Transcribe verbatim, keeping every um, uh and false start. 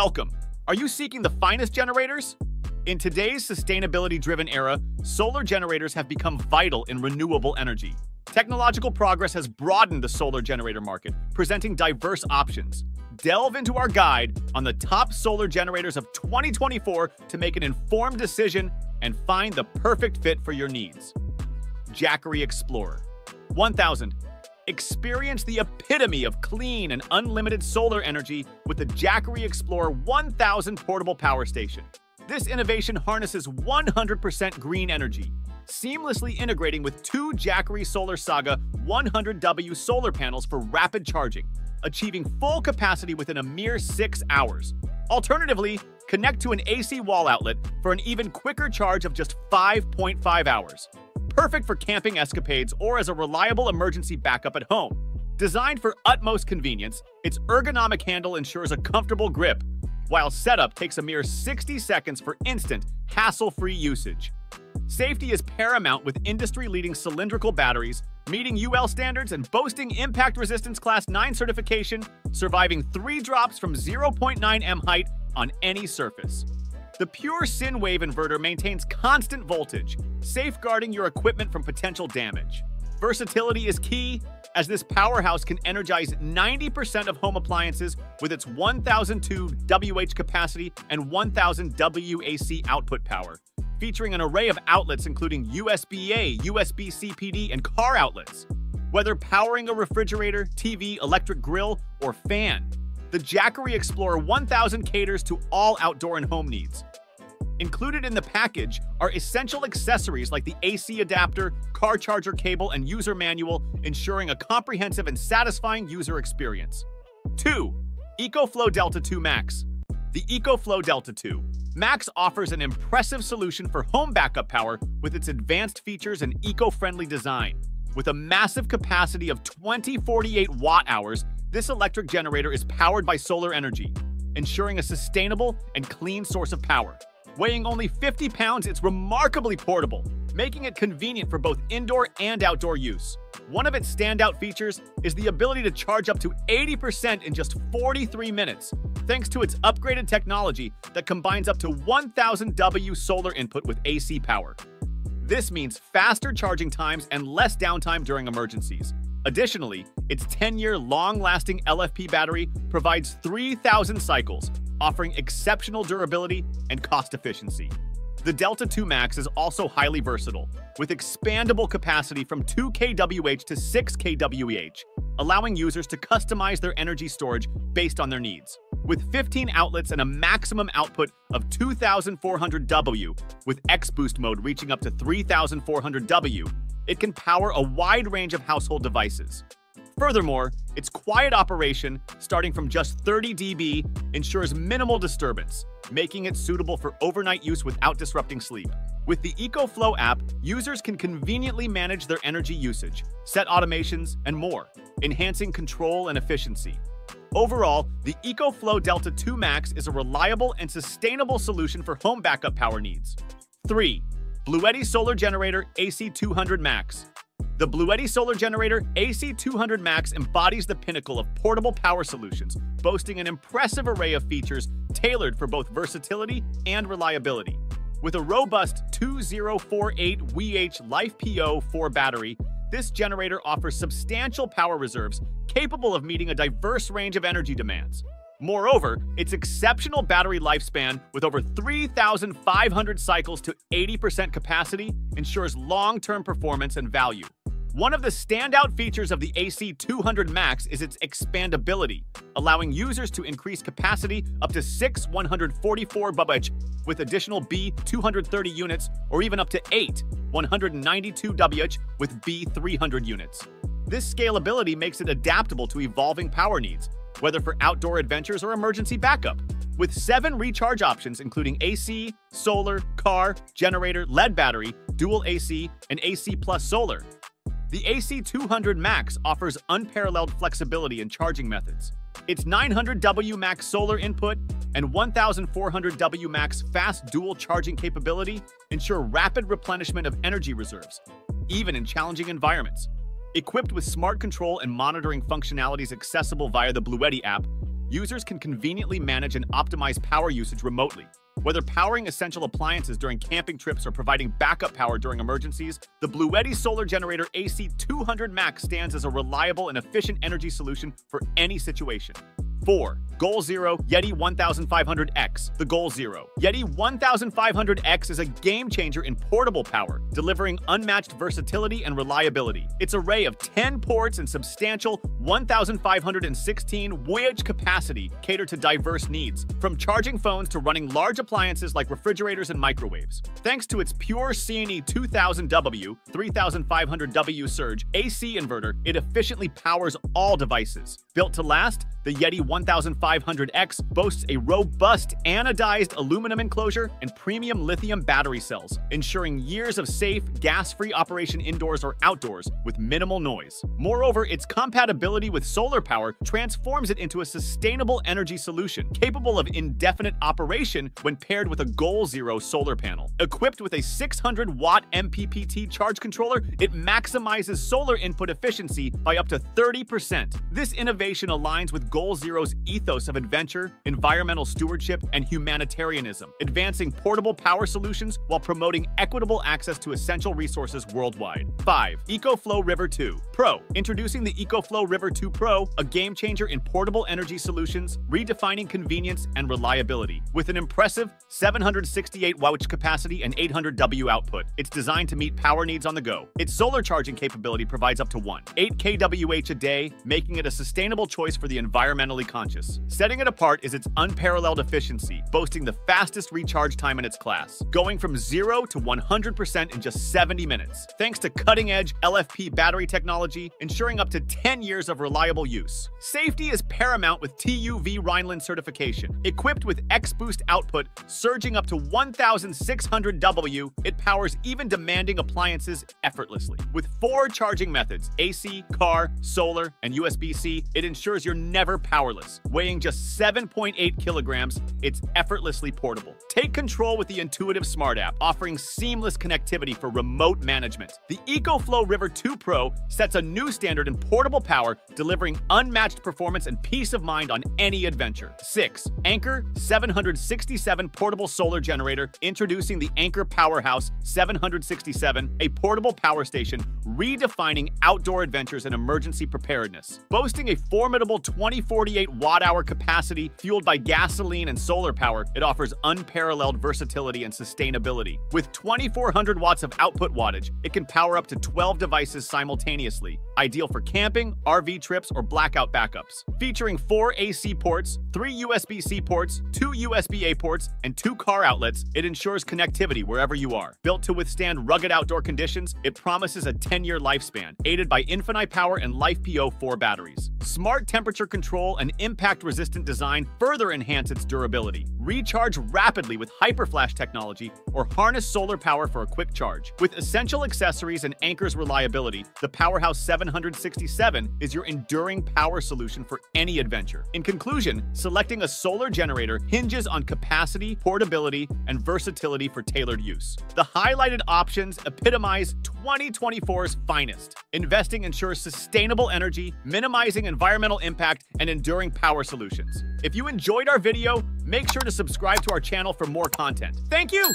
Welcome! Are you seeking the finest generators? In today's sustainability-driven era, solar generators have become vital in renewable energy. Technological progress has broadened the solar generator market, presenting diverse options. Delve into our guide on the top solar generators of twenty twenty-four to make an informed decision and find the perfect fit for your needs. Jackery Explorer one thousand. Experience the epitome of clean and unlimited solar energy with the Jackery Explorer one thousand portable power station. This innovation harnesses one hundred percent green energy, seamlessly integrating with two Jackery SolarSaga one hundred W solar panels for rapid charging, achieving full capacity within a mere six hours. Alternatively, connect to an A C wall outlet for an even quicker charge of just five point five hours. Perfect for camping escapades or as a reliable emergency backup at home. Designed for utmost convenience, its ergonomic handle ensures a comfortable grip, while setup takes a mere sixty seconds for instant, hassle-free usage. Safety is paramount with industry-leading cylindrical batteries, meeting U L standards and boasting Impact Resistance Class nine certification, surviving three drops from zero point nine meters height on any surface. The Pure SinWave inverter maintains constant voltage, safeguarding your equipment from potential damage. Versatility is key, as this powerhouse can energize ninety percent of home appliances with its one thousand two watts capacity and one thousand watts A C output power, featuring an array of outlets including U S B A, U S B C P D, and car outlets. Whether powering a refrigerator, T V, electric grill, or fan, the Jackery Explorer one thousand caters to all outdoor and home needs. Included in the package are essential accessories like the A C adapter, car charger cable, and user manual, ensuring a comprehensive and satisfying user experience. two. EcoFlow Delta two Max. The EcoFlow Delta two Max offers an impressive solution for home backup power with its advanced features and eco-friendly design. With a massive capacity of twenty forty-eight watt-hours, this electric generator is powered by solar energy, ensuring a sustainable and clean source of power. Weighing only fifty pounds, it's remarkably portable, making it convenient for both indoor and outdoor use. One of its standout features is the ability to charge up to eighty percent in just forty-three minutes, thanks to its upgraded technology that combines up to one thousand watts solar input with A C power. This means faster charging times and less downtime during emergencies. Additionally, its ten-year long-lasting L F P battery provides three thousand cycles, offering exceptional durability and cost efficiency. The Delta two Max is also highly versatile, with expandable capacity from two kilowatts to six kilowatts, allowing users to customize their energy storage based on their needs. With fifteen outlets and a maximum output of two thousand four hundred watts, with X-Boost mode reaching up to three thousand four hundred watts, it can power a wide range of household devices. Furthermore, its quiet operation, starting from just thirty decibels, ensures minimal disturbance, making it suitable for overnight use without disrupting sleep. With the EcoFlow app, users can conveniently manage their energy usage, set automations, and more, enhancing control and efficiency. Overall, the EcoFlow Delta two Max is a reliable and sustainable solution for home backup power needs. three. Bluetti Solar Generator A C two hundred Max. The Bluetti Solar Generator A C two hundred Max embodies the pinnacle of portable power solutions, boasting an impressive array of features tailored for both versatility and reliability. With a robust two thousand forty-eight watt LifePO four battery, this generator offers substantial power reserves capable of meeting a diverse range of energy demands. Moreover, its exceptional battery lifespan with over three thousand five hundred cycles to eighty percent capacity ensures long-term performance and value. One of the standout features of the A C two hundred Max is its expandability, allowing users to increase capacity up to six one hundred forty-four watts with additional B two thirty units, or even up to eight one hundred ninety-two watts with B three hundred units. This scalability makes it adaptable to evolving power needs, whether for outdoor adventures or emergency backup. With seven recharge options including A C, solar, car, generator, lead battery, dual A C, and A C plus solar, the A C two hundred Max offers unparalleled flexibility in charging methods. Its nine hundred watt max solar input and one thousand four hundred watt max fast dual charging capability ensure rapid replenishment of energy reserves, even in challenging environments. Equipped with smart control and monitoring functionalities accessible via the Bluetti app, users can conveniently manage and optimize power usage remotely. Whether powering essential appliances during camping trips or providing backup power during emergencies, the Bluetti Solar Generator A C two hundred Max stands as a reliable and efficient energy solution for any situation. four. Goal Zero Yeti fifteen hundred X. The Goal Zero Yeti fifteen hundred X is a game-changer in portable power, delivering unmatched versatility and reliability. Its array of ten ports and substantial one thousand five hundred sixteen wattage capacity cater to diverse needs, from charging phones to running large appliances like refrigerators and microwaves. Thanks to its pure C N E two thousand watt, thirty-five hundred watt surge A C inverter, it efficiently powers all devices. Built to last, the Yeti fifteen hundred X boasts a robust anodized aluminum enclosure and premium lithium battery cells, ensuring years of safe, gas-free operation indoors or outdoors with minimal noise. Moreover, its compatibility with solar power transforms it into a sustainable energy solution capable of indefinite operation when paired with a Goal Zero solar panel. Equipped with a six hundred watt M P P T charge controller, it maximizes solar input efficiency by up to thirty percent. This innovation aligns with Goal Zero's ethos of adventure, environmental stewardship, and humanitarianism, advancing portable power solutions while promoting equitable access to essential resources worldwide. five. EcoFlow River two Pro. Introducing the EcoFlow River two Pro, a game-changer in portable energy solutions, redefining convenience and reliability. With an impressive seven hundred sixty-eight watt capacity and eight hundred watt output, it's designed to meet power needs on the go. Its solar charging capability provides up to one point eight kilowatt hours a day, making it a sustainable choice for the environmentally conscious. Setting it apart is its unparalleled efficiency, boasting the fastest recharge time in its class, going from zero to one hundred percent in just seventy minutes. Thanks to cutting-edge L F P battery technology, ensuring up to ten years of reliable use. Safety is paramount with TÜV Rheinland certification. Equipped with X-Boost output surging up to one thousand six hundred watts, it powers even demanding appliances effortlessly. With four charging methods, A C, car, solar, and U S B C, it ensures you're never powerless. Weighing just seven point eight kilograms, it's effortlessly portable. Take control with the intuitive smart app, offering seamless connectivity for remote management. The EcoFlow River two Pro sets a new standard in portable power, delivering unmatched performance and peace of mind on any adventure. six. Anker seven hundred sixty-seven Portable Solar Generator. Introducing the Anker Powerhouse seven hundred sixty-seven, a portable power station redefining outdoor adventures and emergency preparedness. Boasting a formidable twenty forty-eight watt hour capacity fueled by gasoline and solar power, it offers unparalleled versatility and sustainability. With twenty-four hundred watts of output wattage, it can power up to twelve devices simultaneously, ideal for camping, R V trips, or blackout backups. Featuring four A C ports, three U S B C ports, two U S B A ports, and two car outlets, it ensures connectivity wherever you are. Built to withstand rugged outdoor conditions, it promises a ten year lifespan, aided by InfiniPower and LifePO four batteries. Smart temperature control and impact-resistant design further enhance its durability. Recharge rapidly with HyperFlash technology or harness solar power for a quick charge. With essential accessories and Anker's reliability, the Powerhouse seven hundred sixty-seven is your enduring power solution for any adventure. In conclusion, selecting a solar generator hinges on capacity, portability, and versatility for tailored use. The highlighted options epitomize twenty twenty-four's finest. Investing ensures sustainable energy, minimizing environmental impact, and enduring power solutions. If you enjoyed our video, make sure to subscribe to our channel for more content. Thank you!